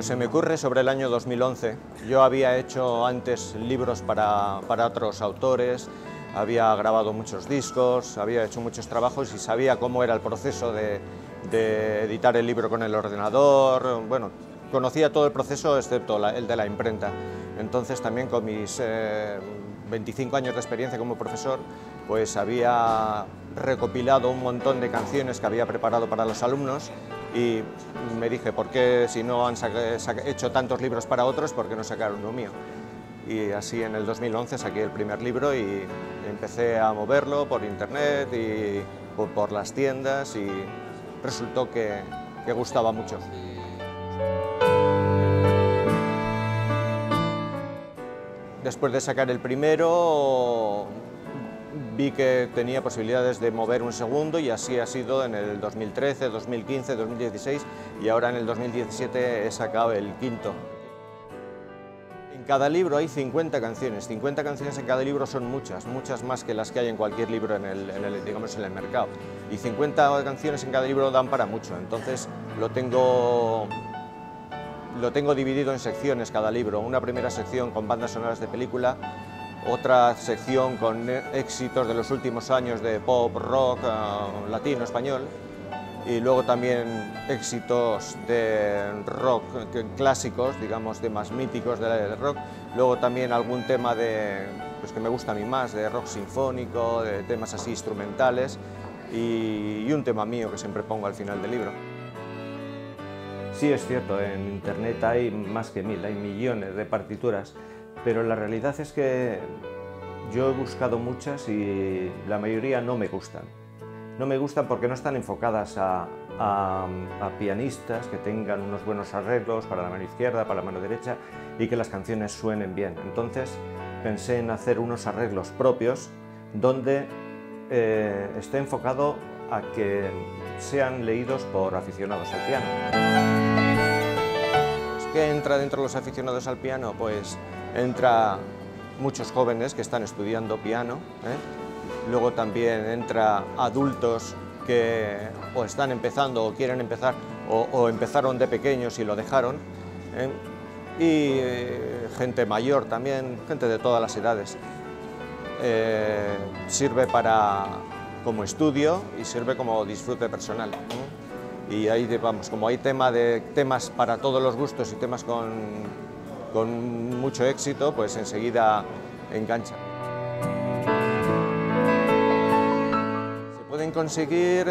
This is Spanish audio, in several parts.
Pues se me ocurre sobre el año 2011. Yo había hecho antes libros para otros autores, había grabado muchos discos, había hecho muchos trabajos y sabía cómo era el proceso de editar el libro con el ordenador. Bueno, conocía todo el proceso excepto el de la imprenta. Entonces también con mis 25 años de experiencia como profesor, pues había recopilado un montón de canciones que había preparado para los alumnos y me dije, ¿por qué si no han hecho tantos libros para otros, por qué no sacar uno mío? Y así en el 2011 saqué el primer libro y empecé a moverlo por internet y por las tiendas y resultó que gustaba mucho. Después de sacar el primero, vi que tenía posibilidades de mover un segundo y así ha sido en el 2013, 2015, 2016 y ahora en el 2017 he sacado el quinto. En cada libro hay 50 canciones, 50 canciones en cada libro son muchas, muchas más que las que hay en cualquier libro digamos, en el mercado. Y 50 canciones en cada libro dan para mucho, entonces lo tengo dividido en secciones cada libro, una primera sección con bandas sonoras de película, otra sección con éxitos de los últimos años de pop, rock, latino, español y luego también éxitos de rock clásicos, digamos, de más míticos del rock, luego también algún tema de, pues, que me gusta a mí más, de rock sinfónico, de temas así instrumentales y un tema mío que siempre pongo al final del libro. Sí, es cierto, en internet hay más que 1000, hay millones de partituras, pero la realidad es que yo he buscado muchas y la mayoría no me gustan. No me gustan porque no están enfocadas a pianistas que tengan unos buenos arreglos para la mano izquierda, para la mano derecha y que las canciones suenen bien. Entonces pensé en hacer unos arreglos propios donde esté enfocado a que sean leídos por aficionados al piano. ¿Qué entra dentro de los aficionados al piano? Pues entra muchos jóvenes que están estudiando piano, luego también entra adultos que o están empezando o quieren empezar o empezaron de pequeños y lo dejaron, y gente mayor también, gente de todas las edades. Sirve como estudio y sirve como disfrute personal. Y ahí, vamos, como hay temas para todos los gustos y temas con mucho éxito, pues enseguida engancha. Se pueden conseguir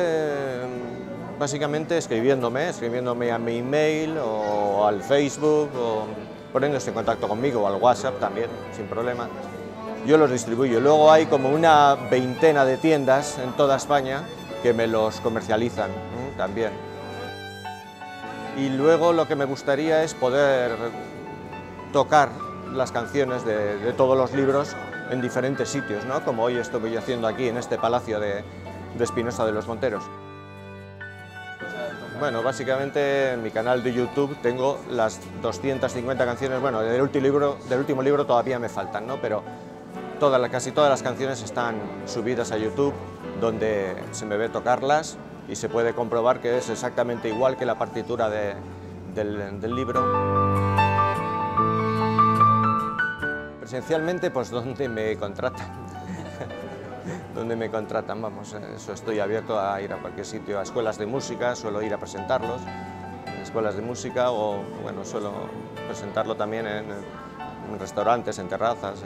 básicamente escribiéndome a mi email o al Facebook o poniéndose en contacto conmigo o al WhatsApp también, sin problema. Yo los distribuyo. Luego hay como una veintena de tiendas en toda España que me los comercializan también. Y luego lo que me gustaría es poder tocar las canciones de todos los libros en diferentes sitios, ¿no? Como hoy estoy haciendo aquí en este palacio de Espinosa de los Monteros. Bueno, básicamente en mi canal de YouTube tengo las 250 canciones, bueno, del último libro todavía me faltan, ¿no? Pero casi todas las canciones están subidas a YouTube, donde se me ve tocarlas y se puede comprobar que es exactamente igual que la partitura del libro. Presencialmente, pues donde me contratan, vamos, eso, estoy abierto a ir a cualquier sitio, a escuelas de música, suelo ir a presentarlos, en escuelas de música o, bueno, suelo presentarlo también en restaurantes, en terrazas.